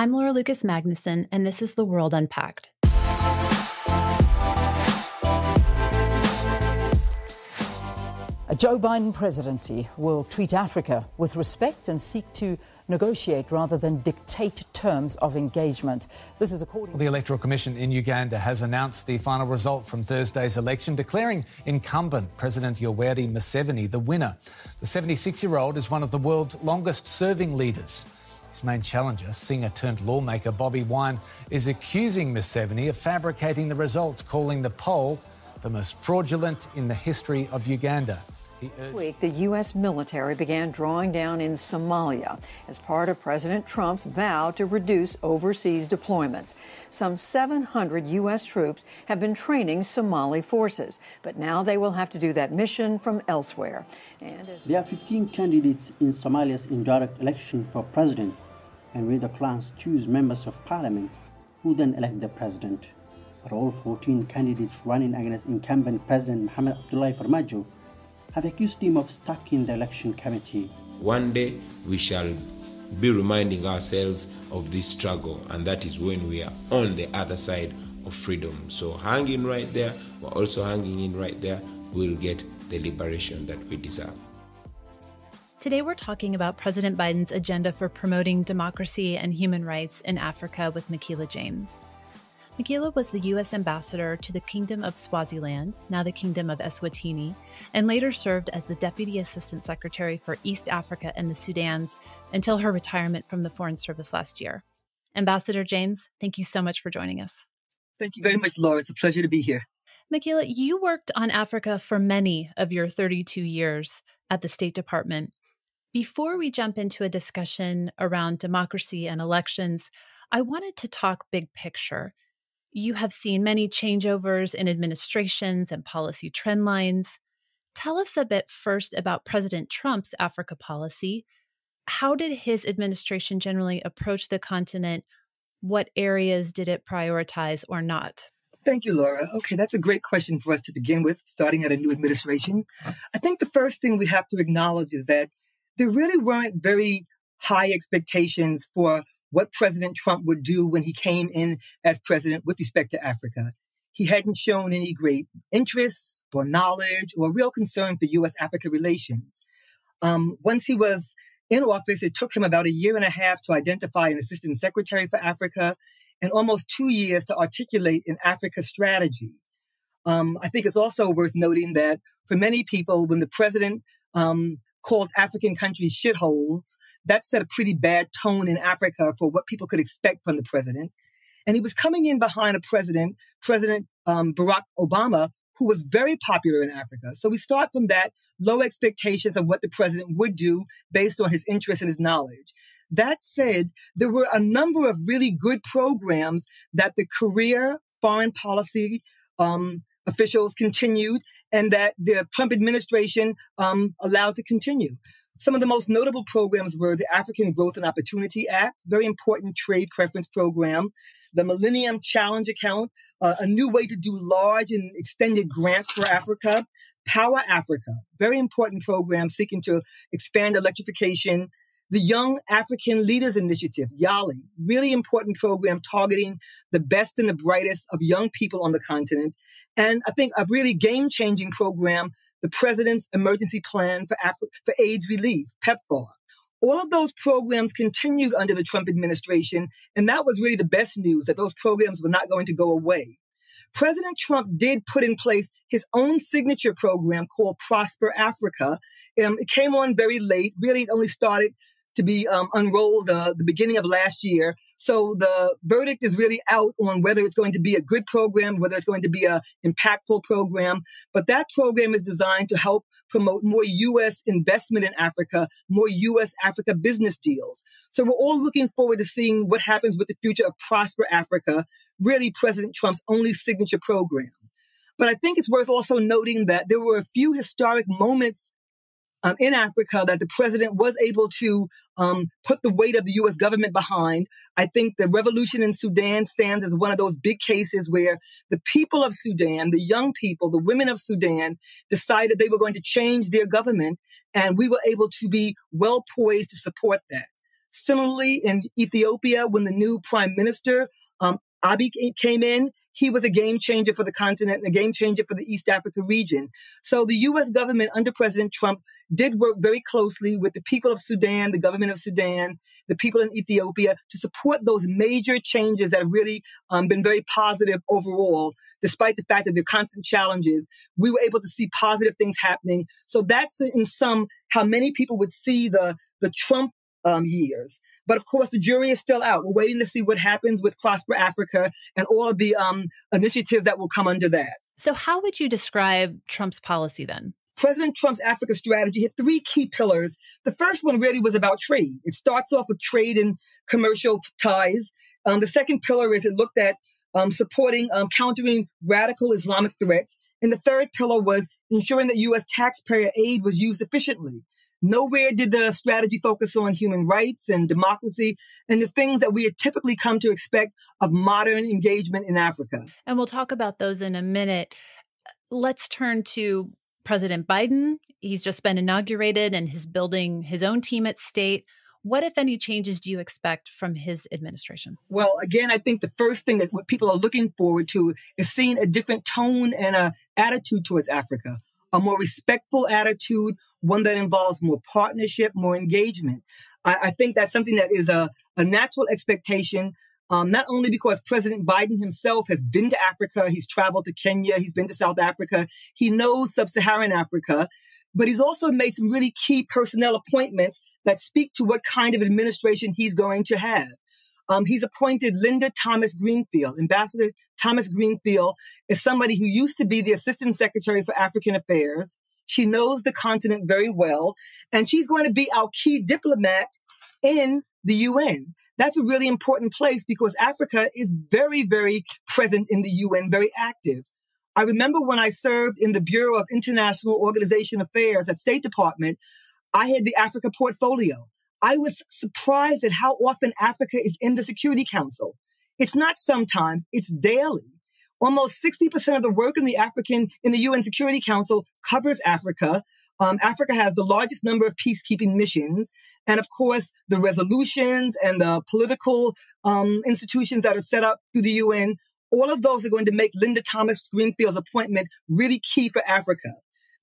I'm Laura Lucas-Magnuson, and this is The World Unpacked. A Joe Biden presidency will treat Africa with respect and seek to negotiate rather than dictate terms of engagement. This is according to the Electoral Commission in Uganda has announced the final result from Thursday's election, declaring incumbent President Yoweri Museveni the winner. The 76-year-old is one of the world's longest-serving leaders. His main challenger, singer-turned-lawmaker Bobi Wine, is accusing Museveni of fabricating the results, calling the poll the most fraudulent in the history of Uganda. This week, the U.S. military began drawing down in Somalia as part of President Trump's vow to reduce overseas deployments. Some 700 U.S. troops have been training Somali forces, but now they will have to do that mission from elsewhere. And there are 15 candidates in Somalia's indirect election for president, and will the clans choose members of parliament who then elect the president. But all 14 candidates running against incumbent President Mohamed Abdullahi Farmaajo have accused him of stacking the election committee. One day we shall be reminding ourselves of this struggle, and that is when we are on the other side of freedom. So hang in right there, but also hanging in right there, we'll get the liberation that we deserve. Today we're talking about President Biden's agenda for promoting democracy and human rights in Africa with Makila James. Makila was the U.S. ambassador to the Kingdom of Swaziland, now the Kingdom of Eswatini, and later served as the Deputy Assistant Secretary for East Africa and the Sudans until her retirement from the Foreign Service last year. Ambassador James, thank you so much for joining us. Thank you very much, Laura. It's a pleasure to be here. Makila, you worked on Africa for many of your 32 years at the State Department. Before we jump into a discussion around democracy and elections, I wanted to talk big picture. You have seen many changeovers in administrations and policy trend lines. Tell us a bit first about President Trump's Africa policy. How did his administration generally approach the continent? What areas did it prioritize or not? Thank you, Laura. Okay, that's a great question for us to begin with, starting at a new administration. I think the first thing we have to acknowledge is that there really weren't very high expectations for what President Trump would do when he came in as president with respect to Africa. He hadn't shown any great interest or knowledge or real concern for U.S.-Africa relations. Once he was in office, it took him about a year and a half to identify an assistant secretary for Africa and almost 2 years to articulate an Africa strategy. I think it's also worth noting that for many people, when the president called African countries shitholes, that set a pretty bad tone in Africa for what people could expect from the president. And he was coming in behind a President Barack Obama, who was very popular in Africa. So we start from that low expectations of what the president would do based on his interest and his knowledge. That said, there were a number of really good programs that the career foreign policy officials continued and that the Trump administration allowed to continue. Some of the most notable programs were the African Growth and Opportunity Act, very important trade preference program, the Millennium Challenge Account, a new way to do large and extended grants for Africa, Power Africa, very important program seeking to expand electrification, the Young African Leaders Initiative, YALI, really important program targeting the best and the brightest of young people on the continent, and I think a really game-changing program, the President's Emergency Plan for AIDS Relief, PEPFAR. All of those programs continued under the Trump administration, and that was really the best news, that those programs were not going to go away. President Trump did put in place his own signature program called Prosper Africa. It came on very late. Really, it only started to be unrolled the beginning of last year. So the verdict is really out on whether it's going to be a good program, whether it's going to be an impactful program. But that program is designed to help promote more U.S. investment in Africa, more U.S.-Africa business deals. So we're all looking forward to seeing what happens with the future of Prosper Africa, really President Trump's only signature program. But I think it's worth also noting that there were a few historic moments in Africa that the president was able to put the weight of the U.S. government behind. I think the revolution in Sudan stands as one of those big cases where the people of Sudan, the young people, the women of Sudan, decided they were going to change their government, and we were able to be well poised to support that. Similarly, in Ethiopia, when the new prime minister, Abiy, came in, he was a game changer for the continent and a game changer for the East Africa region. So the U.S. government under President Trump did work very closely with the people of Sudan, the government of Sudan, the people in Ethiopia to support those major changes that have really been very positive overall, despite the fact that there are constant challenges. We were able to see positive things happening. So that's in sum how many people would see the Trump years. But of course, the jury is still out. We're waiting to see what happens with Prosper Africa and all of the initiatives that will come under that. So how would you describe Trump's policy then? President Trump's Africa strategy had three key pillars. The first one really was about trade. It starts off with trade and commercial ties. The second pillar is it looked at supporting, countering radical Islamic threats. And the third pillar was ensuring that U.S. taxpayer aid was used efficiently. Nowhere did the strategy focus on human rights and democracy and the things that we had typically come to expect of modern engagement in Africa. And we'll talk about those in a minute. Let's turn to President Biden. He's just been inaugurated and he's building his own team at state. What, if any, changes do you expect from his administration? Well, again, I think the first thing that what people are looking forward to is seeing a different tone and an attitude towards Africa, a more respectful attitude, one that involves more partnership, more engagement. I think that's something that is a natural expectation, not only because President Biden himself has been to Africa, he's traveled to Kenya, he's been to South Africa, he knows sub-Saharan Africa, but he's also made some really key personnel appointments that speak to what kind of administration he's going to have. He's appointed Linda Thomas-Greenfield. Ambassador Thomas-Greenfield is somebody who used to be the Assistant Secretary for African Affairs. She knows the continent very well, and she's going to be our key diplomat in the UN. That's a really important place because Africa is very, very present in the UN, very active. I remember when I served in the Bureau of International Organization Affairs at State Department, I had the Africa portfolio. I was surprised at how often Africa is in the Security Council. It's not sometimes, it's daily. Almost 60% of the work in the UN Security Council covers Africa. Africa has the largest number of peacekeeping missions. And of course, the resolutions and the political institutions that are set up through the UN, all of those are going to make Linda Thomas-Greenfield's appointment really key for Africa.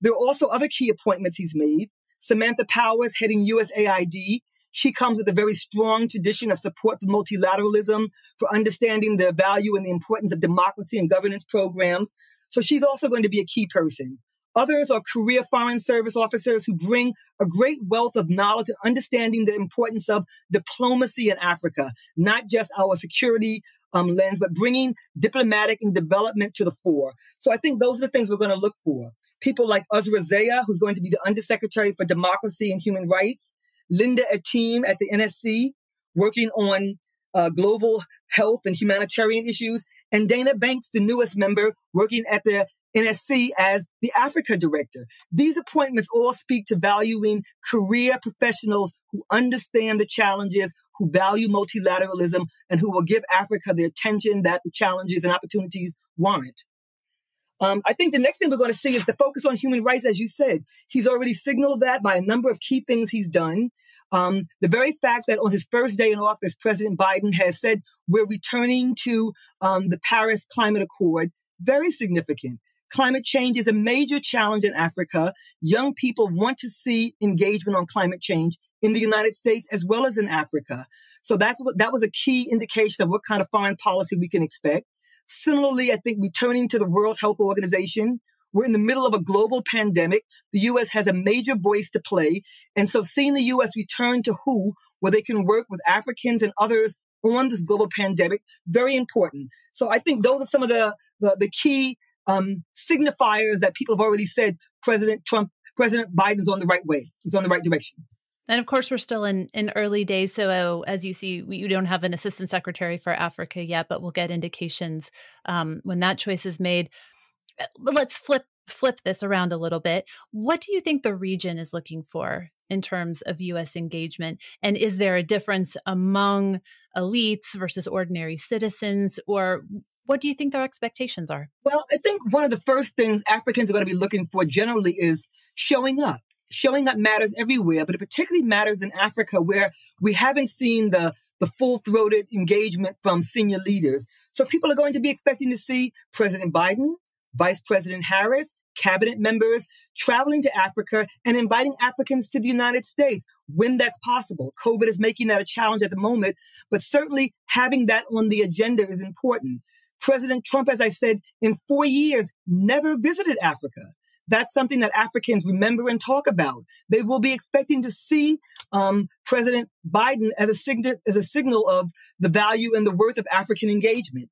There are also other key appointments he's made. Samantha Powers heading USAID. She comes with a very strong tradition of support for multilateralism, for understanding the value and the importance of democracy and governance programs. So she's also going to be a key person. Others are career foreign service officers who bring a great wealth of knowledge and understanding the importance of diplomacy in Africa, not just our security lens, but bringing diplomatic and development to the fore. So I think those are the things we're going to look for. People like Uzra Zeya, who's going to be the Undersecretary for Democracy and Human Rights, Linda Atim at the NSC, working on global health and humanitarian issues, and Dana Banks, the newest member, working at the NSC as the Africa Director. These appointments all speak to valuing career professionals who understand the challenges, who value multilateralism, and who will give Africa the attention that the challenges and opportunities warrant. I think the next thing we're going to see is the focus on human rights, as you said. He's already signaled that by a number of key things he's done. The very fact that on his first day in office, President Biden has said we're returning to the Paris Climate Accord, very significant. Climate change is a major challenge in Africa. Young people want to see engagement on climate change in the United States as well as in Africa. So that was a key indication of what kind of foreign policy we can expect. Similarly, I think returning to the World Health Organization, we're in the middle of a global pandemic. The U.S. has a major voice to play. And so seeing the U.S. return to WHO, where they can work with Africans and others on this global pandemic, very important. So I think those are some of the key signifiers that people have already said President Biden is on the right way. He's on the right direction. And of course, we're still in early days. So as you see, you don't have an assistant secretary for Africa yet, but we'll get indications when that choice is made. Let's flip this around a little bit. What do you think the region is looking for in terms of U.S. engagement? And is there a difference among elites versus ordinary citizens? Or what do you think their expectations are? Well, I think one of the first things Africans are going to be looking for generally is showing up. showing that matters everywhere, but it particularly matters in Africa, where we haven't seen the full-throated engagement from senior leaders. So people are going to be expecting to see President Biden, Vice President Harris, cabinet members traveling to Africa and inviting Africans to the United States when that's possible. COVID is making that a challenge at the moment, but certainly having that on the agenda is important. President Trump, as I said, in 4 years, never visited Africa. That's something that Africans remember and talk about. They will be expecting to see President Biden as a signal of the value and the worth of African engagement.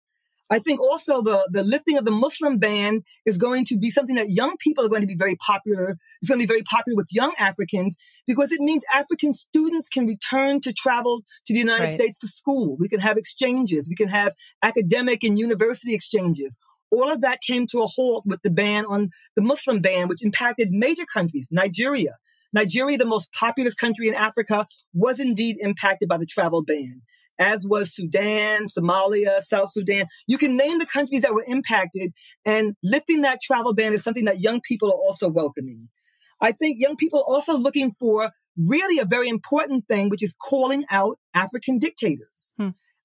I think also the lifting of the Muslim ban is going to be something that young people are going to be very popular. It's going to be very popular with young Africans because it means African students can return to travel to the United States for school. We can have exchanges. We can have academic and university exchanges. All of that came to a halt with the ban on the Muslim ban, which impacted major countries. Nigeria, the most populous country in Africa, was indeed impacted by the travel ban, as was Sudan, Somalia, South Sudan. You can name the countries that were impacted, and lifting that travel ban is something that young people are also welcoming. I think young people are also looking for really a very important thing, which is calling out African dictators.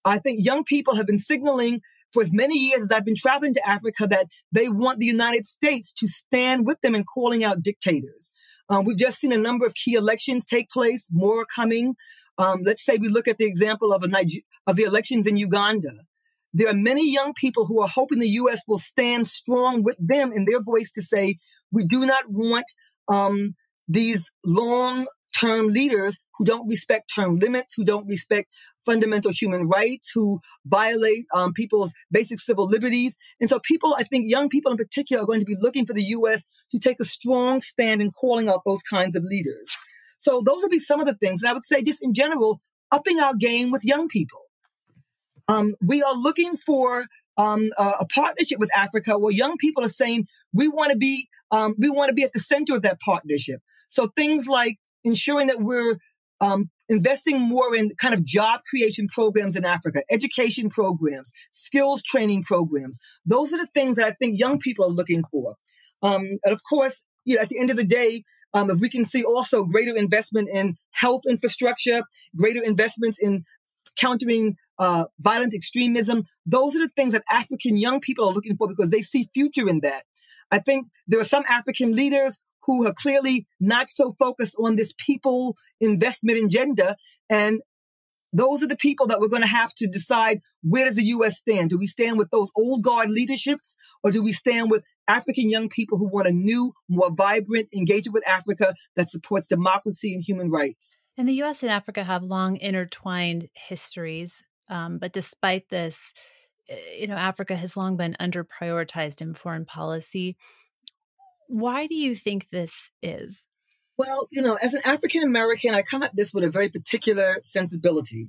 I think young people have been signaling for as many years as I've been traveling to Africa that they want the United States to stand with them in calling out dictators. We've just seen a number of key elections take place, more are coming. Let's say we look at the example of the elections in Uganda. There are many young people who are hoping the U.S. will stand strong with them in their voice to say, we do not want these long-term leaders who don't respect term limits, who don't respect fundamental human rights, who violate people's basic civil liberties. And so people, I think young people in particular, are going to be looking for the U.S. to take a strong stand in calling out those kinds of leaders. So those would be some of the things. And I would say just in general, upping our game with young people. We are looking for a partnership with Africa where young people are saying, we want to be at the center of that partnership. So things like ensuring that we're investing more in kind of job creation programs in Africa, education programs, skills training programs. Those are the things that I think young people are looking for. And of course, you know, at the end of the day, if we can see also greater investment in health infrastructure, greater investments in countering violent extremism, those are the things that African young people are looking for because they see future in that. I think there are some African leaders who are clearly not so focused on this people investment agenda, and those are the people that we're going to have to decide, where does the U.S. stand? Do we stand with those old guard leaderships, or do we stand with African young people who want a new, more vibrant engagement with Africa that supports democracy and human rights? And the U.S. and Africa have long intertwined histories. But despite this, you know, Africa has long been underprioritized in foreign policy. Why do you think this is? Well, you know, as an African American, I come at this with a very particular sensibility.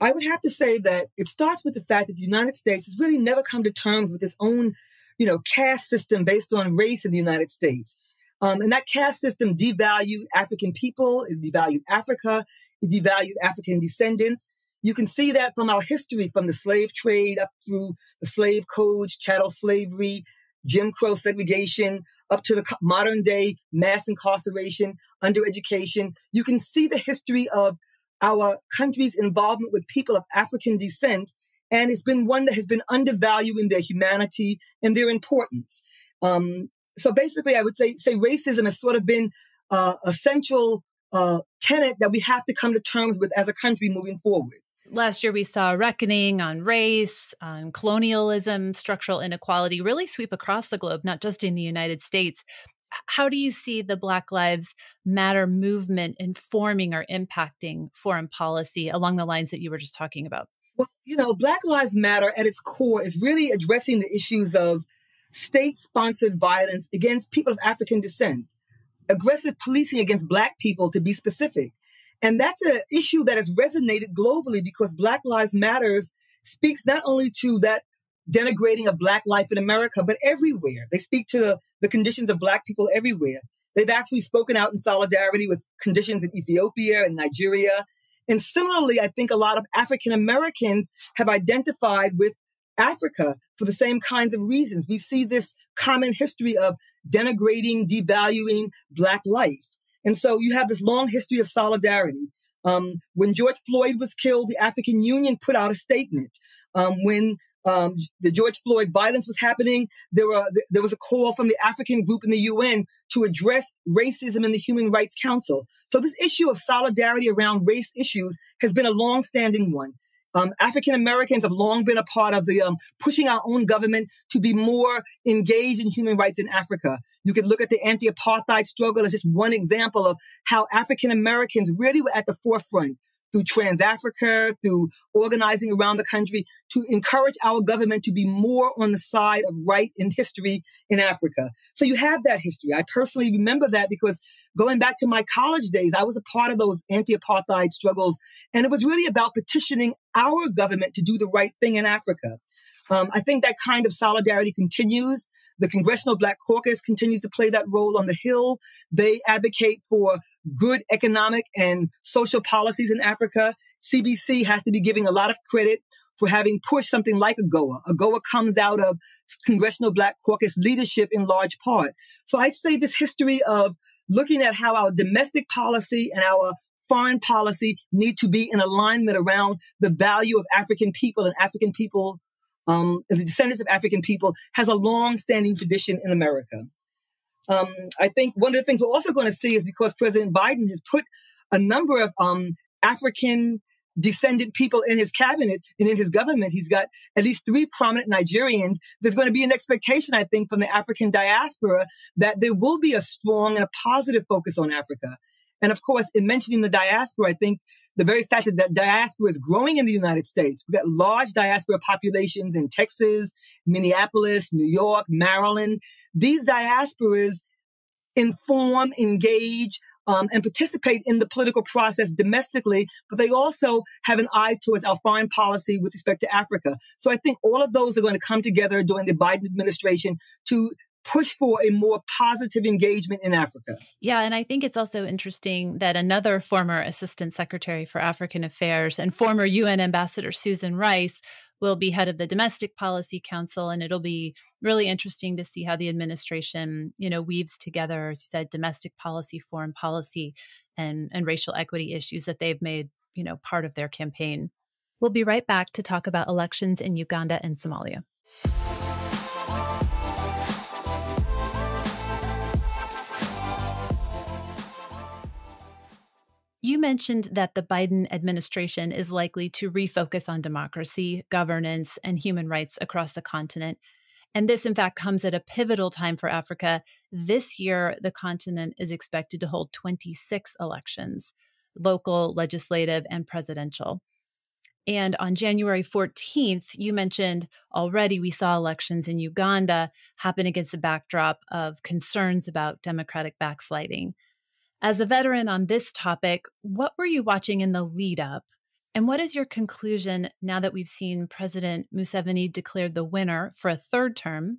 I would have to say that it starts with the fact that the United States has really never come to terms with its own, you know, caste system based on race in the United States. And that caste system devalued African people, it devalued Africa, it devalued African descendants. You can see that from our history, from the slave trade up through the slave codes, chattel slavery, Jim Crow segregation, up to the modern day mass incarceration, undereducation. You can see the history of our country's involvement with people of African descent, and it's been one that has been undervaluing their humanity and their importance. So basically, I would say racism has sort of been a central tenet that we have to come to terms with as a country moving forward. Last year, we saw a reckoning on race, on colonialism, structural inequality really sweep across the globe, not just in the United States. How do you see the Black Lives Matter movement informing or impacting foreign policy along the lines that you were just talking about? Well, you know, Black Lives Matter at its core is really addressing the issues of state-sponsored violence against people of African descent, aggressive policing against Black people, to be specific. And that's an issue that has resonated globally because Black Lives Matters speaks not only to that denigrating of Black life in America, but everywhere. They speak to the conditions of Black people everywhere. They've actually spoken out in solidarity with conditions in Ethiopia and Nigeria. And similarly, I think a lot of African Americans have identified with Africa for the same kinds of reasons. We see this common history of denigrating, devaluing Black life. And so you have this long history of solidarity. When George Floyd was killed, the African Union put out a statement. When the George Floyd violence was happening, there was a call from the African group in the UN to address racism in the Human Rights Council. So this issue of solidarity around race issues has been a long-standing one. African Americans have long been a part of the pushing our own government to be more engaged in human rights in Africa. You can look at the anti-apartheid struggle as just one example of how African Americans really were at the forefront through Trans-Africa, through organizing around the country to encourage our government to be more on the side of right and history in Africa. So you have that history. I personally remember that because going back to my college days, I was a part of those anti-apartheid struggles. And it was really about petitioning our government to do the right thing in Africa. I think that kind of solidarity continues. The Congressional Black Caucus continues to play that role on the Hill. They advocate for good economic and social policies in Africa. CBC has to be giving a lot of credit for having pushed something like AGOA. AGOA comes out of Congressional Black Caucus leadership in large part. So I'd say this history of looking at how our domestic policy and our foreign policy need to be in alignment around the value of African people and African people, the descendants of African people, has a long-standing tradition in America. I think one of the things we're also going to see is because President Biden has put a number of African-descended people in his cabinet and in his government, he's got at least 3 prominent Nigerians. There's going to be an expectation, I think, from the African diaspora that there will be a strong and a positive focus on Africa. And of course, in mentioning the diaspora, I think the very fact that diaspora is growing in the United States. We've got large diaspora populations in Texas, Minneapolis, New York, Maryland. These diasporas inform, engage, and participate in the political process domestically, but they also have an eye towards our foreign policy with respect to Africa. So I think all of those are going to come together during the Biden administration to push for a more positive engagement in Africa. Yeah, and I think it's also interesting that another former Assistant Secretary for African Affairs and former UN Ambassador Susan Rice will be head of the Domestic Policy Council, and it'll be really interesting to see how the administration, weaves together, as you said, domestic policy, foreign policy, and racial equity issues that they've made, part of their campaign. We'll be right back to talk about elections in Uganda and Somalia. You mentioned that the Biden administration is likely to refocus on democracy, governance, and human rights across the continent. And this, in fact, comes at a pivotal time for Africa. This year, the continent is expected to hold 26 elections, local, legislative, and presidential. And on January 14th, you mentioned already we saw elections in Uganda happen against the backdrop of concerns about democratic backsliding. As a veteran on this topic, what were you watching in the lead up? And what is your conclusion now that we've seen President Museveni declared the winner for a third term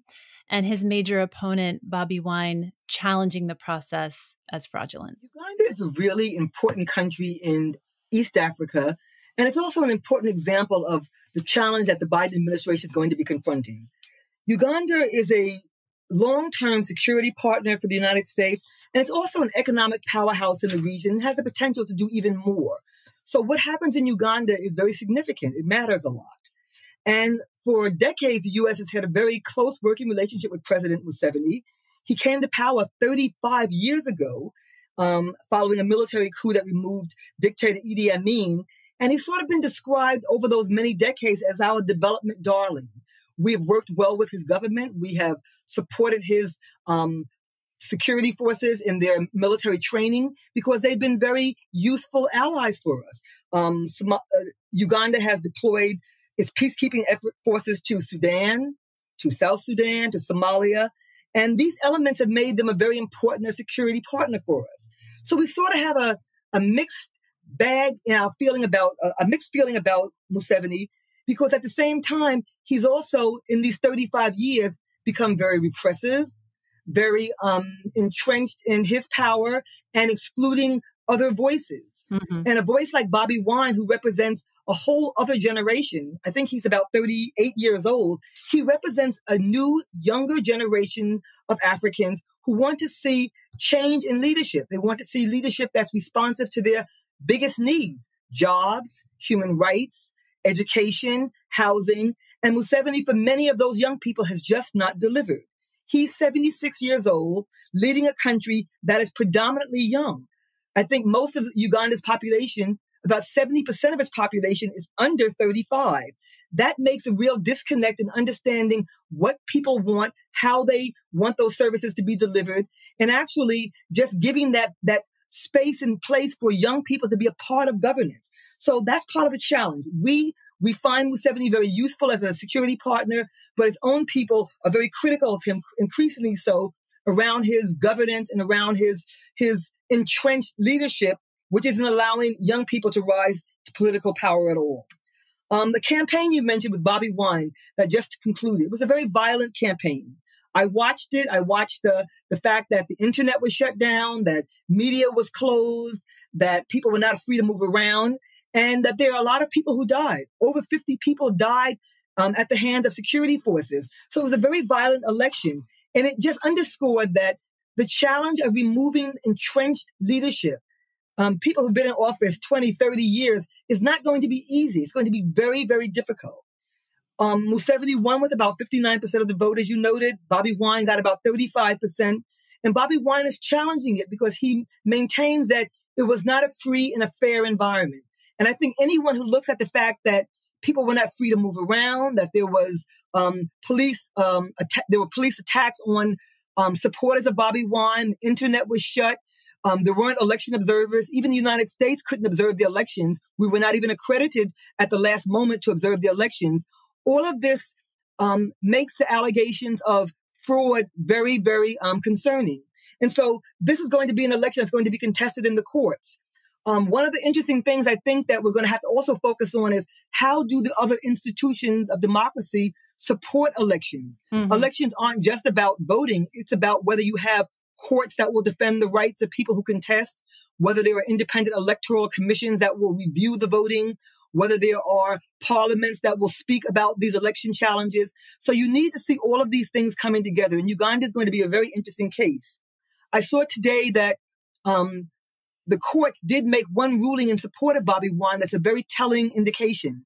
and his major opponent, Bobi Wine, challenging the process as fraudulent? Uganda is a really important country in East Africa. And it's also an important example of the challenge that the Biden administration is going to be confronting. Uganda is a long-term security partner for the United States, and it's also an economic powerhouse in the region and has the potential to do even more. So what happens in Uganda is very significant. It matters a lot. And for decades, the U.S. has had a very close working relationship with President Museveni. He came to power 35 years ago following a military coup that removed dictator Idi Amin, and he's sort of been described over those many decades as our development darling. We have worked well with his government. We have supported his security forces in their military training because they've been very useful allies for us. Uganda has deployed its peacekeeping forces to Sudan, to South Sudan, to Somalia. And these elements have made them a very important security partner for us. So we sort of have a mixed bag in our feeling about, a mixed feeling about Museveni, because at the same time, he's also, in these 35 years, become very repressive, very entrenched in his power and excluding other voices. Mm-hmm. And a voice like Bobi Wine, who represents a whole other generation. I think he's about 38 years old. He represents a new, younger generation of Africans who want to see change in leadership. They want to see leadership that's responsive to their biggest needs: jobs, human rights, education, housing. And Museveni, for many of those young people, has just not delivered. He's 76 years old, leading a country that is predominantly young. I think most of Uganda's population, about 70% of its population, is under 35. That makes a real disconnect in understanding what people want, how they want those services to be delivered, and actually just giving that space and place for young people to be a part of governance. So that's part of the challenge. We find Museveni very useful as a security partner, but his own people are very critical of him, increasingly so, around his governance and around his entrenched leadership, which isn't allowing young people to rise to political power at all. The campaign you mentioned with Bobi Wine that just concluded, it was a very violent campaign. I watched it. I watched the fact that the internet was shut down, that media was closed, that people were not free to move around, and that there are a lot of people who died. Over 50 people died at the hands of security forces. So it was a very violent election. And it just underscored that the challenge of removing entrenched leadership, people who've been in office 20, 30 years, is not going to be easy. It's going to be very, very difficult. Museveni won with about 59% of the vote, as you noted. Bobi Wine got about 35%. And Bobi Wine is challenging it because he maintains that it was not a free and a fair environment. And I think anyone who looks at the fact that people were not free to move around, that there was police attacks on supporters of Bobi Wine, the internet was shut, there weren't election observers. Even the United States couldn't observe the elections. We were not even accredited at the last moment to observe the elections. All of this makes the allegations of fraud very, very concerning. And so this is going to be an election that's going to be contested in the courts. One of the interesting things I think that we're going to have to also focus on is how do the other institutions of democracy support elections? Mm-hmm. Elections aren't just about voting. It's about whether you have courts that will defend the rights of people who contest, whether there are independent electoral commissions that will review the voting, whether there are parliaments that will speak about these election challenges. So you need to see all of these things coming together. And Uganda is going to be a very interesting case. I saw today that the courts did make one ruling in support of Bobi Wine that's a very telling indication.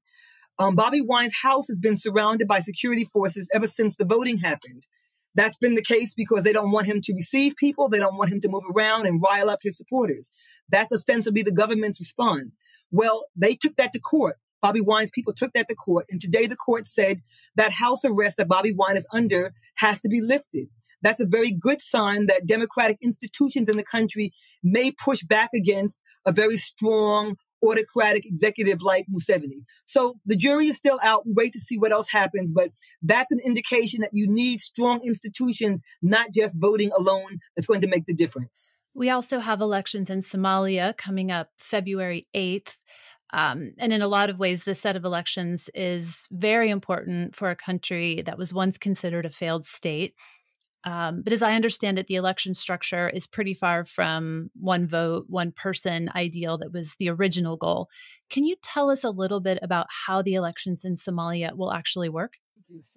Bobi Wine's house has been surrounded by security forces ever since the voting happened. That's been the case because they don't want him to receive people. They don't want him to move around and rile up his supporters. That's ostensibly the government's response. Well, they took that to court. Bobi Wine's people took that to court. And today the court said that house arrest that Bobi Wine is under has to be lifted. That's a very good sign that democratic institutions in the country may push back against a very strong autocratic executive like Museveni. So the jury is still out. We wait to see what else happens. But that's an indication that you need strong institutions, not just voting alone, that's going to make the difference. We also have elections in Somalia coming up February 8th. And in a lot of ways, this set of elections is very important for a country that was once considered a failed state. But as I understand it, the election structure is pretty far from one vote, one person ideal that was the original goal. Can you tell us a little bit about how the elections in Somalia will actually work?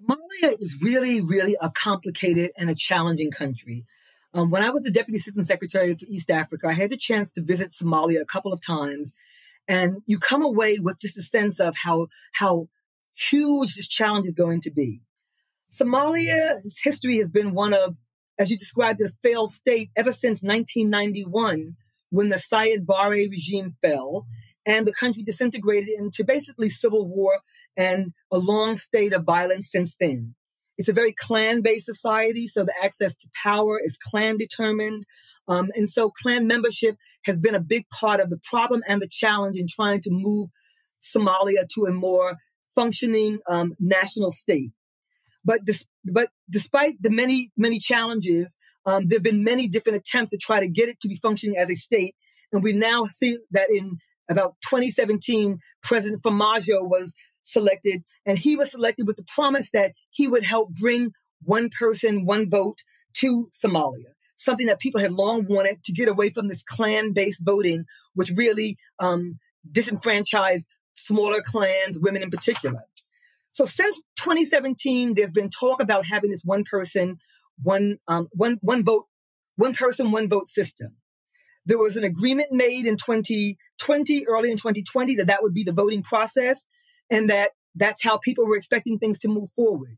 Somalia is really, really a complicated and a challenging country. When I was the Deputy Assistant Secretary for East Africa, I had the chance to visit Somalia a couple of times. And you come away with just a sense of how huge this challenge is going to be. Somalia's history has been one of, as you described, a failed state ever since 1991, when the Sayed Barre regime fell and the country disintegrated into basically civil war and a long state of violence since then. It's a very clan-based society, so the access to power is clan-determined. And so clan membership has been a big part of the problem and the challenge in trying to move Somalia to a more functioning national state. But despite the many, many challenges, there have been many different attempts to try to get it to be functioning as a state. And we now see that in about 2017, President Farmaajo was selected, and he was selected with the promise that he would help bring one person, one vote to Somalia, something that people had long wanted to get away from this clan-based voting, which really disenfranchised smaller clans, women in particular. So since 2017, there's been talk about having this one person, one vote, one person, one vote system. There was an agreement made in 2020, early in 2020, that that would be the voting process and that that's how people were expecting things to move forward.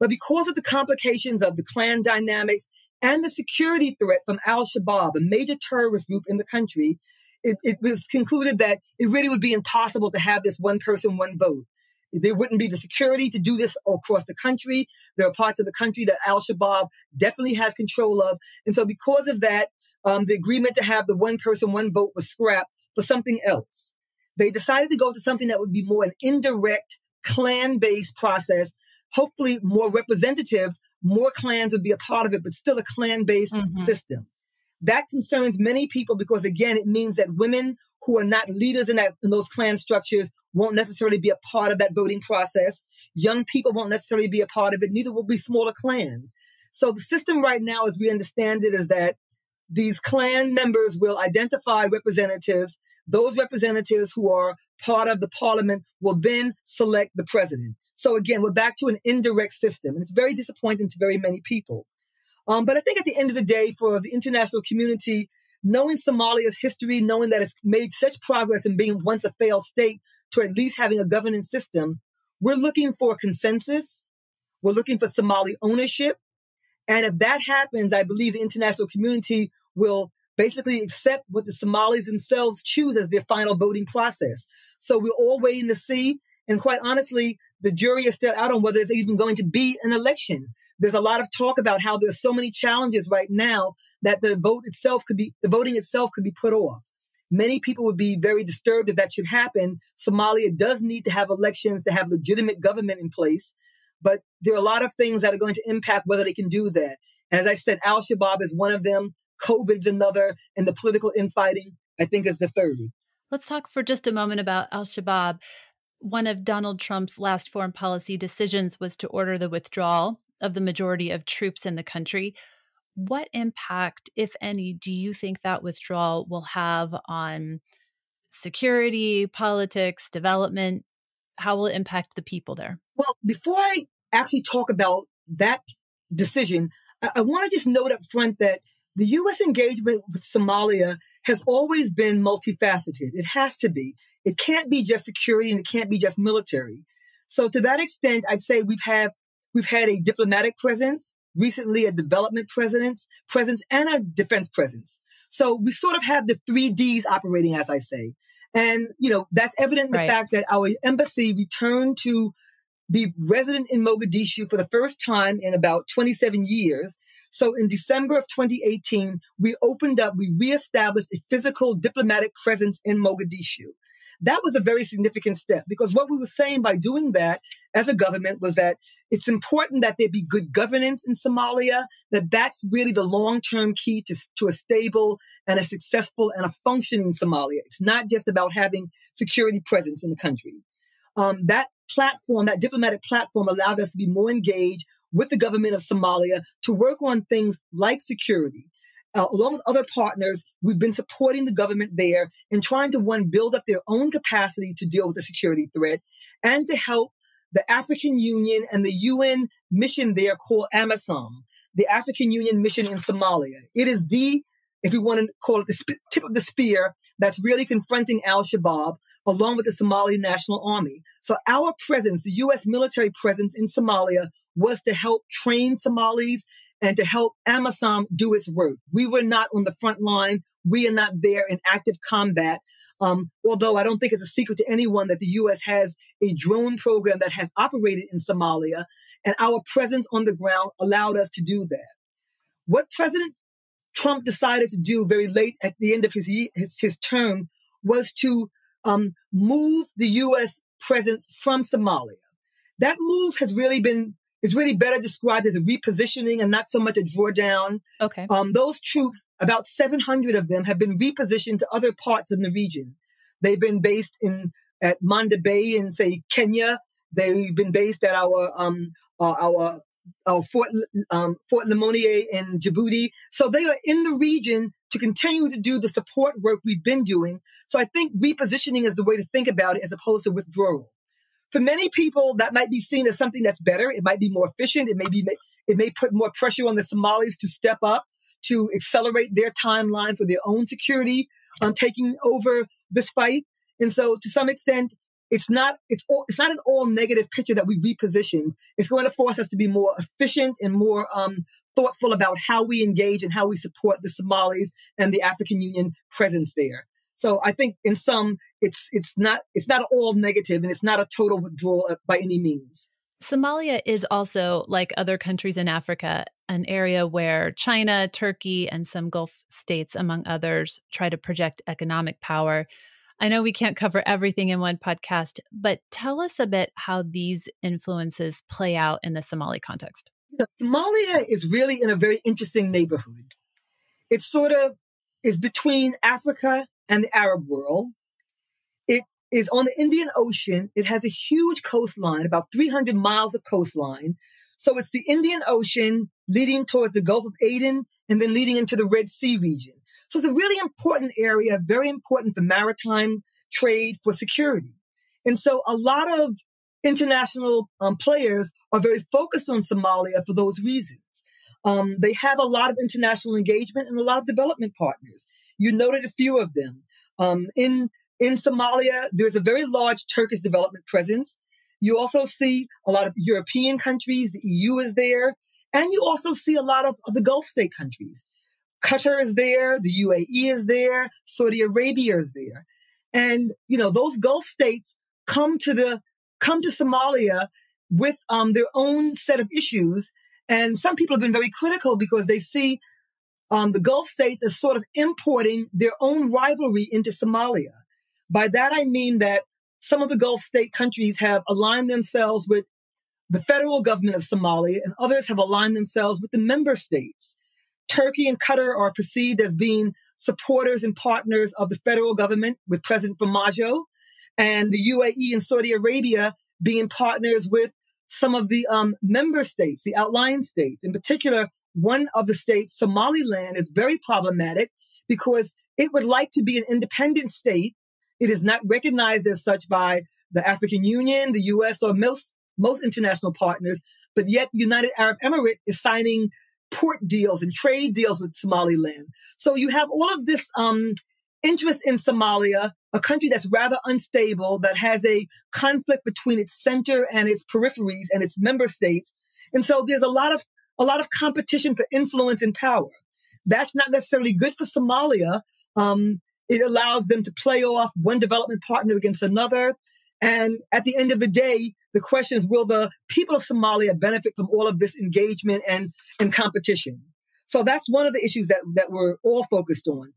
But because of the complications of the clan dynamics and the security threat from Al-Shabaab, a major terrorist group in the country, it was concluded that it really would be impossible to have this one person, one vote. There wouldn't be the security to do this across the country. There are parts of the country that Al-Shabaab definitely has control of. And so because of that, the agreement to have the one person, one vote was scrapped for something else. They decided to go to something that would be more an indirect, clan-based process, hopefully more representative. More clans would be a part of it, but still a clan-based system. That concerns many people because, again, it means that women who are not leaders in those clan structures won't necessarily be a part of that voting process. Young people won't necessarily be a part of it. Neither will be smaller clans. So the system right now, as we understand it, is that these clan members will identify representatives. Those representatives who are part of the parliament will then select the president. So again, we're back to an indirect system. And it's very disappointing to very many people. But I think at the end of the day, for the international community, knowing Somalia's history, knowing that it's made such progress in being once a failed state to at least having a governance system, we're looking for consensus. We're looking for Somali ownership. And if that happens, I believe the international community will basically accept what the Somalis themselves choose as their final voting process. So we're all waiting to see. And quite honestly, the jury is still out on whether it's even going to be an election. There's a lot of talk about how there's so many challenges right now that the voting itself could be put off. Many people would be very disturbed if that should happen. Somalia does need to have elections to have legitimate government in place. But there are a lot of things that are going to impact whether they can do that. And as I said, Al-Shabaab is one of them. COVID's another. And the political infighting, I think, is the third. Let's talk for just a moment about Al-Shabaab. One of Donald Trump's last foreign policy decisions was to order the withdrawal of the majority of troops in the country. What impact, if any, do you think that withdrawal will have on security, politics, development? How will it impact the people there? Well, before I actually talk about that decision, I want to just note up front that the U.S. engagement with Somalia has always been multifaceted. It has to be. It can't be just security and it can't be just military. So to that extent, I'd say we've had a diplomatic presence, recently a development presence, and a defense presence. So we sort of have the three Ds operating, as I say. And, you know, that's evident in the fact that our embassy returned to be resident in Mogadishu for the first time in about 27 years. So in December of 2018, we reestablished a physical diplomatic presence in Mogadishu. That was a very significant step because what we were saying by doing that as a government was that it's important that there be good governance in Somalia, that that's really the long-term key to a stable and a successful and a functioning Somalia. It's not just about having security presence in the country. That platform, that diplomatic platform allowed us to be more engaged with the government of Somalia to work on things like security. Along with other partners, we've been supporting the government there and trying to, one, build up their own capacity to deal with the security threat and to help the African Union and the UN mission there called AMISOM, the African Union Mission in Somalia. It is the, if you want to call it, the tip of the spear that's really confronting Al-Shabaab along with the Somali National Army. So our presence, the U.S. military presence in Somalia, was to help train Somalis and to help AMISOM do its work. We were not on the front line. We are not there in active combat. Although I don't think it's a secret to anyone that the U.S. has a drone program that has operated in Somalia, and our presence on the ground allowed us to do that. What President Trump decided to do very late at the end of his term was to move the U.S. presence from Somalia. That move has really been It's really better described as a repositioning and not so much a drawdown. Okay. Those troops, about 700 of them, have been repositioned to other parts of the region. They've been based at Manda Bay in, say, Kenya. They've been based at our Fort Lemonnier in Djibouti. So they are in the region to continue to do the support work we've been doing. So I think repositioning is the way to think about it as opposed to withdrawal. For many people, that might be seen as something that's better. It might be more efficient. It may put more pressure on the Somalis to step up, to accelerate their timeline for their own security on taking over this fight. And so to some extent, it's not an all negative picture that we reposition. It's going to force us to be more efficient and more thoughtful about how we engage and how we support the Somalis and the African Union presence there. So I think in sum, it's not all negative, and it's not a total withdrawal by any means. Somalia is also, like other countries in Africa, an area where China, Turkey, and some Gulf states, among others, try to project economic power. I know we can't cover everything in one podcast, but tell us a bit how these influences play out in the Somali context. Somalia is really in a very interesting neighborhood. It sort of is between Africa and the Arab world. It is on the Indian Ocean. It has a huge coastline, about 300 miles of coastline. So it's the Indian Ocean leading towards the Gulf of Aden and then leading into the Red Sea region. So it's a really important area, very important for maritime trade, for security. And so a lot of international players are very focused on Somalia for those reasons. They have a lot of international engagement and a lot of development partners. You noted a few of them. In Somalia, there's a very large Turkish development presence. You also see a lot of European countries. The EU is there. And you also see a lot of the Gulf state countries. Qatar is there, the UAE is there, Saudi Arabia is there. And, you know, those Gulf states come to Somalia with their own set of issues. And some people have been very critical because they see the Gulf states as sort of importing their own rivalry into Somalia. By that, I mean that some of the Gulf state countries have aligned themselves with the federal government of Somalia, and others have aligned themselves with the member states. Turkey and Qatar are perceived as being supporters and partners of the federal government with President Farmaajo, and the UAE and Saudi Arabia being partners with some of the member states, the outlying states. In particular, one of the states, Somaliland, is very problematic because it would like to be an independent state. It is not recognized as such by the African Union, the U.S., or most international partners, but yet the United Arab Emirates is signing port deals and trade deals with Somaliland. So you have all of this interest in Somalia, a country that's rather unstable, that has a conflict between its center and its peripheries and its member states. And so there's a lot of competition for influence and power. That's not necessarily good for Somalia. It allows them to play off one development partner against another. And at the end of the day, the question is, will the people of Somalia benefit from all of this engagement and competition? So that's one of the issues that we're all focused on.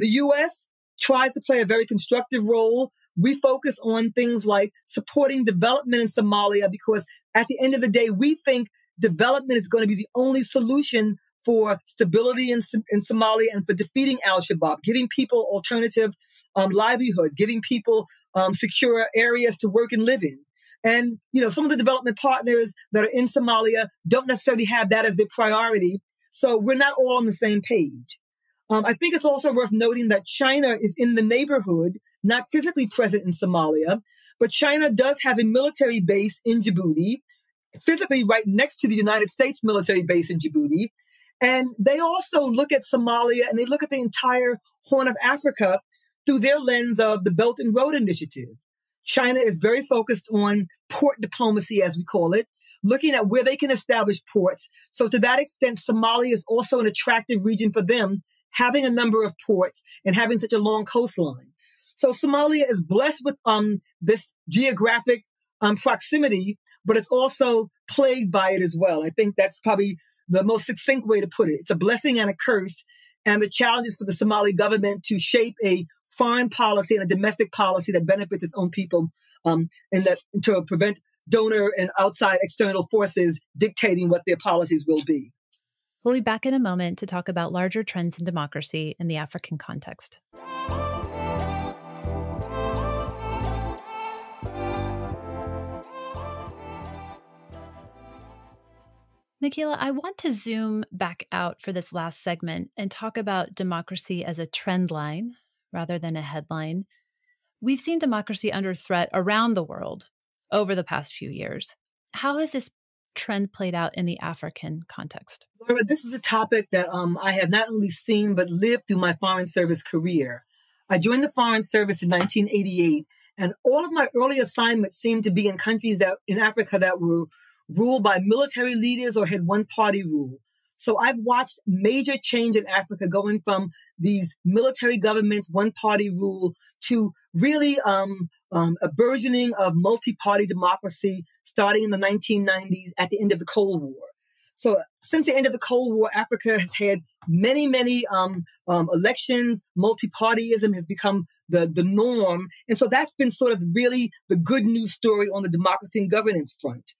The U.S. tries to play a very constructive role. We focus on things like supporting development in Somalia because at the end of the day, we think development is going to be the only solution for stability in Somalia and for defeating Al-Shabaab, giving people alternative livelihoods, giving people secure areas to work and live in. And, you know, some of the development partners that are in Somalia don't necessarily have that as their priority. So we're not all on the same page. I think it's also worth noting that China is in the neighborhood, not physically present in Somalia, but China does have a military base in Djibouti, physically right next to the United States military base in Djibouti. And they also look at Somalia and they look at the entire Horn of Africa through their lens of the Belt and Road Initiative. China is very focused on port diplomacy, as we call it, looking at where they can establish ports. So to that extent, Somalia is also an attractive region for them, having a number of ports and having such a long coastline. So Somalia is blessed with this geographic proximity, but it's also plagued by it as well. I think that's probably the most succinct way to put it. It's a blessing and a curse. And the challenge is for the Somali government to shape a foreign policy and a domestic policy that benefits its own people and that to prevent donor and outside external forces dictating what their policies will be. We'll be back in a moment to talk about larger trends in democracy in the African context. Makila, I want to zoom back out for this last segment and talk about democracy as a trend line rather than a headline. We've seen democracy under threat around the world over the past few years. How has this trend played out in the African context? Laura, this is a topic that I have not only seen but lived through my Foreign Service career. I joined the Foreign Service in 1988, and all of my early assignments seemed to be in countries in Africa that were ruled by military leaders or had one-party rule. So I've watched major change in Africa going from these military governments, one-party rule, to really a burgeoning of multi-party democracy starting in the 1990s at the end of the Cold War. So since the end of the Cold War, Africa has had many elections. Multipartyism has become the norm. And so that's been sort of really the good news story on the democracy and governance front.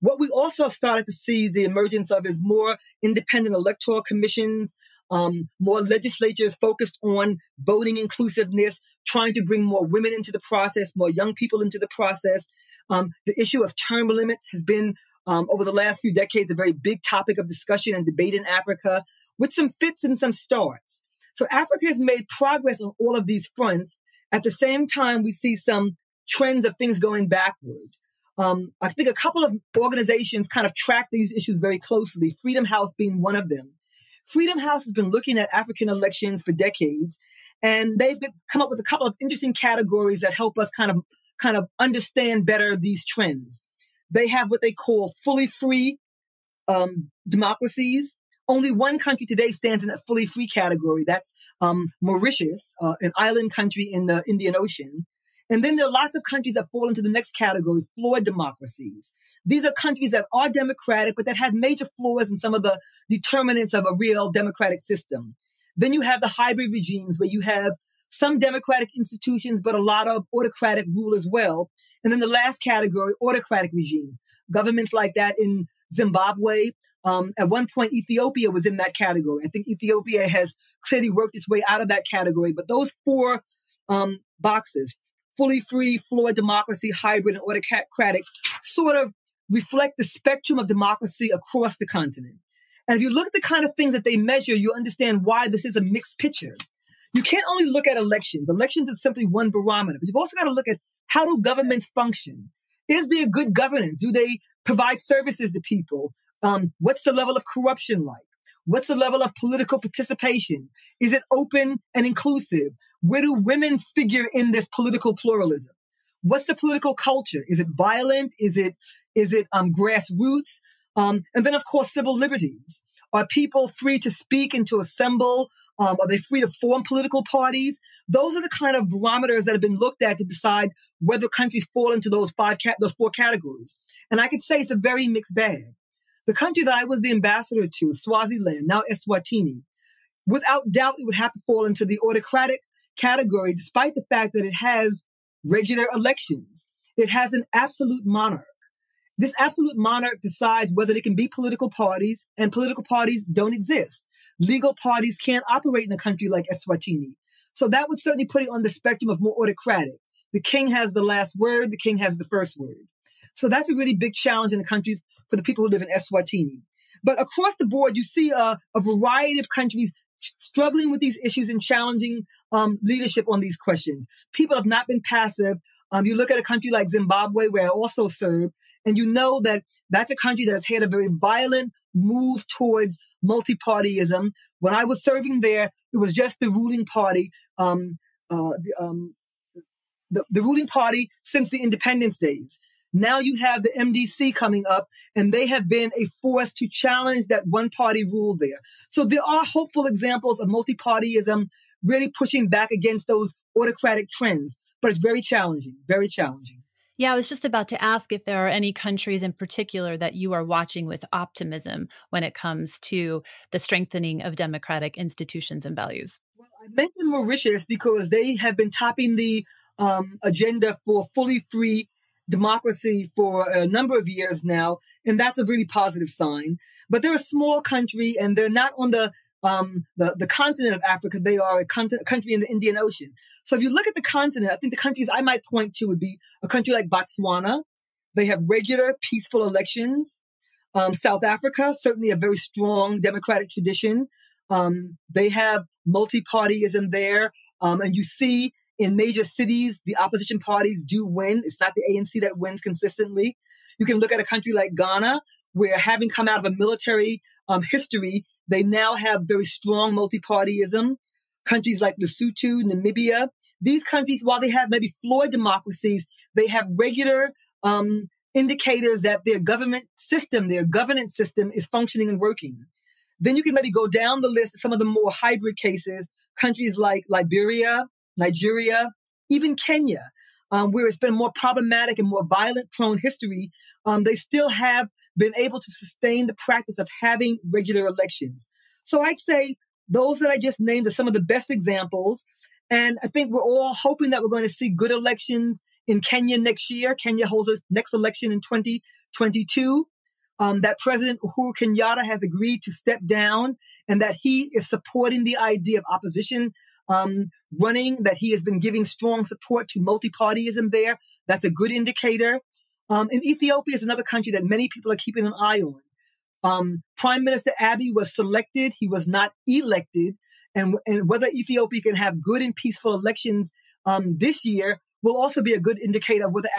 What we also started to see the emergence of is more independent electoral commissions, more legislatures focused on voting inclusiveness, trying to bring more women into the process, more young people into the process. The issue of term limits has been, over the last few decades, a very big topic of discussion and debate in Africa, with some fits and some starts. So Africa has made progress on all of these fronts. At the same time, we see some trends of things going backward. I think a couple of organizations kind of track these issues very closely, Freedom House being one of them. Freedom House has been looking at African elections for decades, and they've come up with a couple of interesting categories that help us kind of understand better these trends. They have what they call fully free democracies. Only one country today stands in that fully free category. That's Mauritius, an island country in the Indian Ocean. And then there are lots of countries that fall into the next category, flawed democracies. These are countries that are democratic, but that have major flaws in some of the determinants of a real democratic system. Then you have the hybrid regimes where you have some democratic institutions, but a lot of autocratic rule as well. And then the last category, autocratic regimes, governments like that in Zimbabwe. At one point, Ethiopia was in that category. I think Ethiopia has clearly worked its way out of that category. But those four boxes, fully free, flawed democracy, hybrid, and autocratic, sort of reflect the spectrum of democracy across the continent. And if you look at the kind of things that they measure, you understand why this is a mixed picture. You can't only look at elections. Elections is simply one barometer, but you've also got to look at how do governments function? Is there good governance? Do they provide services to people? What's the level of corruption like? What's the level of political participation? Is it open and inclusive? Where do women figure in this political pluralism? What's the political culture? Is it violent? Is it grassroots? And then, of course, civil liberties. Are people free to speak and to assemble? Are they free to form political parties? Those are the kind of barometers that have been looked at to decide whether countries fall into those four categories. And I could say it's a very mixed bag. The country that I was the ambassador to, Swaziland, now Eswatini, without doubt, it would have to fall into the autocratic category, despite the fact that it has regular elections. It has an absolute monarch. This absolute monarch decides whether there can be political parties, and political parties don't exist. Legal parties can't operate in a country like Eswatini. So that would certainly put it on the spectrum of more autocratic. The king has the last word. The king has the first word. So that's a really big challenge in the country for the people who live in Eswatini. But across the board, you see a variety of countries struggling with these issues and challenging leadership on these questions. People have not been passive. You look at a country like Zimbabwe, where I also serve, and you know that that's a country that has had a very violent move towards multipartyism. When I was serving there, it was just the ruling party, the ruling party since the independence days. Now you have the MDC coming up, and they have been a force to challenge that one-party rule there. So there are hopeful examples of multipartyism really pushing back against those autocratic trends, but it's very challenging, very challenging. Yeah, I was just about to ask if there are any countries in particular that you are watching with optimism when it comes to the strengthening of democratic institutions and values. Well, I mentioned Mauritius because they have been topping the agenda for fully free democracy for a number of years now, and that's a really positive sign. But they're a small country, and they're not on the continent of Africa. They are a country in the Indian Ocean. So if you look at the continent, I think the countries I might point to would be a country like Botswana. They have regular, peaceful elections. South Africa, certainly a very strong democratic tradition. They have multi-partyism there. And you see in major cities, the opposition parties do win. It's not the ANC that wins consistently. You can look at a country like Ghana, where having come out of a military history, they now have very strong multi-partyism. Countries like Lesotho, Namibia, these countries, while they have maybe flawed democracies, they have regular indicators that their governance system is functioning and working. Then you can maybe go down the list of some of the more hybrid cases, countries like Liberia, Nigeria, even Kenya, where it's been more problematic and more violent-prone history. They still have been able to sustain the practice of having regular elections. So I'd say those that I just named are some of the best examples. And I think we're all hoping that we're going to see good elections in Kenya next year. Kenya holds its next election in 2022. That President Uhuru Kenyatta has agreed to step down and that he is supporting the idea of opposition running, that he has been giving strong support to multi-partyism there. That's a good indicator. And Ethiopia is another country that many people are keeping an eye on. Prime Minister Abiy was selected. He was not elected. And whether Ethiopia can have good and peaceful elections this year will also be a good indicator of whether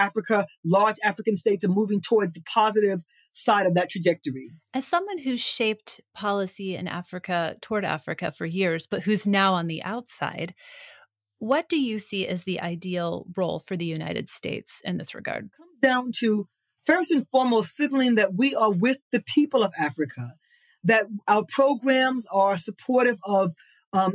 large African states are moving towards the positive side of that trajectory. As someone who shaped policy in Africa, toward Africa for years, but who's now on the outside, what do you see as the ideal role for the United States in this regard? It comes down to, first and foremost, signaling that we are with the people of Africa, that our programs are supportive of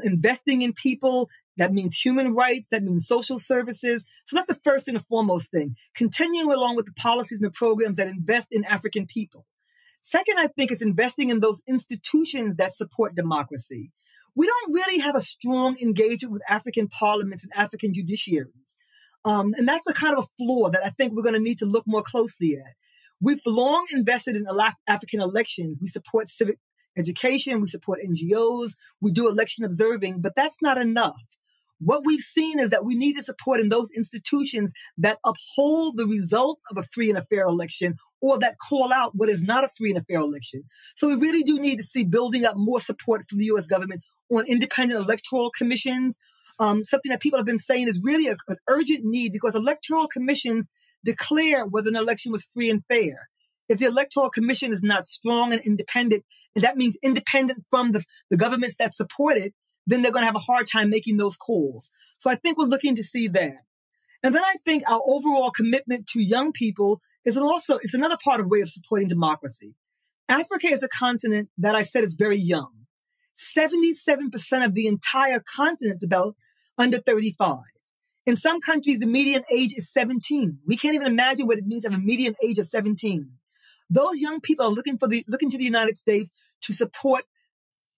investing in people. That means human rights. That means social services. So that's the first and foremost thing, continuing along with the policies and the programs that invest in African people. Second, I think, is investing in those institutions that support democracy. We don't really have a strong engagement with African parliaments and African judiciaries. And that's a kind of a flaw that I think we're going to need to look more closely at. We've long invested in African elections. We support civic education. We support NGOs. We do election observing, but that's not enough. What we've seen is that we need to support in those institutions that uphold the results of a free and a fair election or that call out what is not a free and a fair election. So we really do need to see building up more support from the U.S. government on independent electoral commissions. Something that people have been saying is really an urgent need because electoral commissions declare whether an election was free and fair. If the electoral commission is not strong and independent, and that means independent from the governments that support it, then they're going to have a hard time making those calls. So I think we're looking to see that. And then I think our overall commitment to young people is another part of way of supporting democracy. Africa is a continent that I said is very young. 77% of the entire continent is about under 35. In some countries, the median age is 17. We can't even imagine what it means to have a median age of 17. Those young people are looking to the United States to support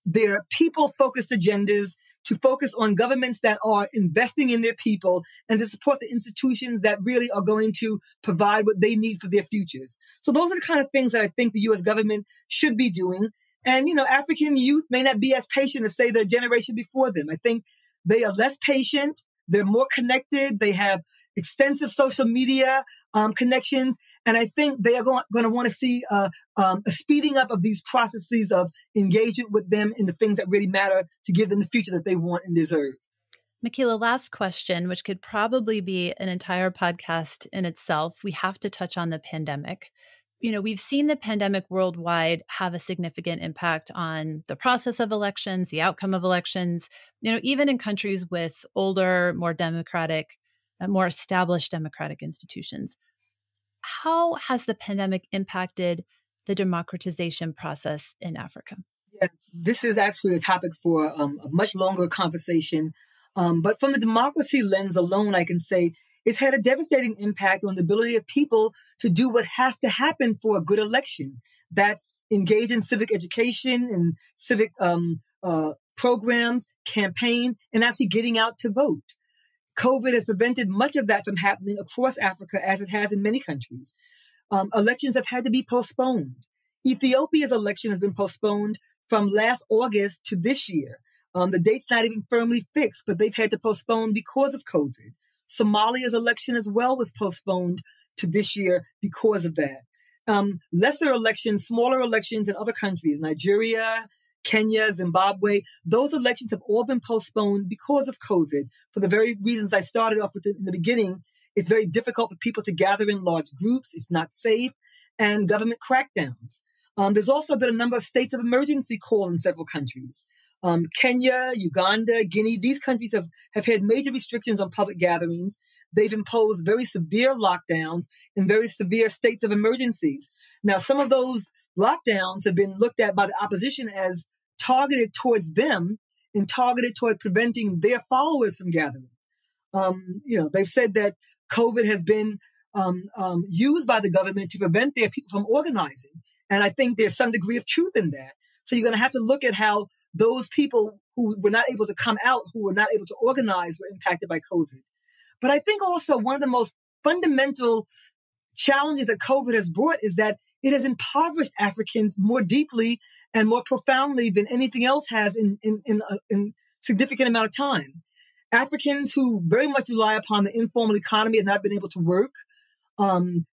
their people-focused agendas, to focus on governments that are investing in their people, and to support the institutions that really are going to provide what they need for their futures. So those are the kind of things that I think the U.S. government should be doing. And, you know, African youth may not be as patient as, say, their generation before them. I think they are less patient. They're more connected. They have extensive social media connections. And I think they are going to want to see a speeding up of these processes of engagement with them in the things that really matter to give them the future that they want and deserve. Makila, last question, which could probably be an entire podcast in itself. We have to touch on the pandemic. You know, we've seen the pandemic worldwide have a significant impact on the process of elections, the outcome of elections, you know, even in countries with older, more democratic, more established democratic institutions. How has the pandemic impacted the democratization process in Africa? Yes, this is actually a topic for a much longer conversation. But from the democracy lens alone, I can say it's had a devastating impact on the ability of people to do what has to happen for a good election. That's engage in civic education and civic programs, campaign, and actually getting out to vote. COVID has prevented much of that from happening across Africa, as it has in many countries. Elections have had to be postponed. Ethiopia's election has been postponed from last August to this year. The date's not even firmly fixed, but they've had to postpone because of COVID. Somalia's election as well was postponed to this year because of that. lesser elections, smaller elections in other countries, Nigeria, Kenya, Zimbabwe, those elections have all been postponed because of COVID for the very reasons I started off with in the beginning. It's very difficult for people to gather in large groups. It's not safe, and government crackdowns. There's also been a number of states of emergency called in several countries. Kenya, Uganda, Guinea, these countries have had major restrictions on public gatherings. They've imposed very severe lockdowns and very severe states of emergencies. Now, some of those lockdowns have been looked at by the opposition as targeted towards them and targeted toward preventing their followers from gathering. They've said that COVID has been used by the government to prevent their people from organizing. And I think there's some degree of truth in that. So you're going to have to look at how those people who were not able to come out, who were not able to organize, were impacted by COVID. But I think also one of the most fundamental challenges that COVID has brought is that it has impoverished Africans more deeply and more profoundly than anything else has in significant amount of time. Africans who very much rely upon the informal economy have not been able to work.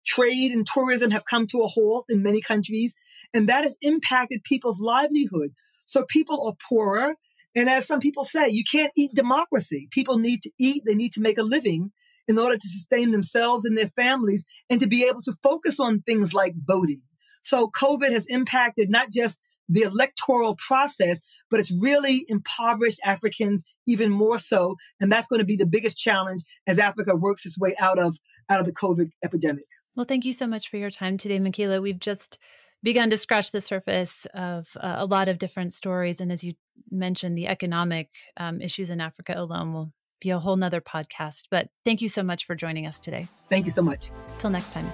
Trade and tourism have come to a halt in many countries, and that has impacted people's livelihood. So people are poorer. And as some people say, you can't eat democracy. People need to eat. They need to make a living in order to sustain themselves and their families and to be able to focus on things like voting. So COVID has impacted not just the electoral process, but it's really impoverished Africans even more so. And that's going to be the biggest challenge as Africa works its way out of the COVID epidemic. Well, thank you so much for your time today, Makila. We've just begun to scratch the surface of a lot of different stories. And as you mentioned, the economic issues in Africa alone will be a whole nother podcast. But thank you so much for joining us today. Thank you so much. Till next time.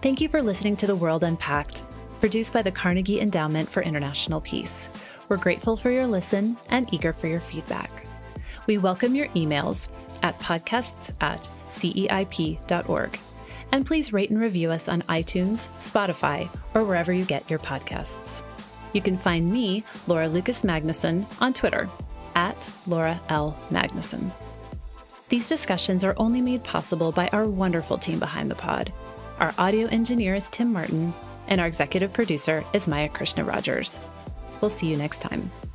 Thank you for listening to The World Unpacked, produced by the Carnegie Endowment for International Peace. We're grateful for your listen and eager for your feedback. We welcome your emails at podcasts@ceip.org. And please rate and review us on iTunes, Spotify, or wherever you get your podcasts. You can find me, Laura Lucas-Magnuson, on Twitter, @LauraLMagnuson. These discussions are only made possible by our wonderful team behind the pod. Our audio engineer is Tim Martin, and our executive producer is Maya Krishna Rogers. We'll see you next time.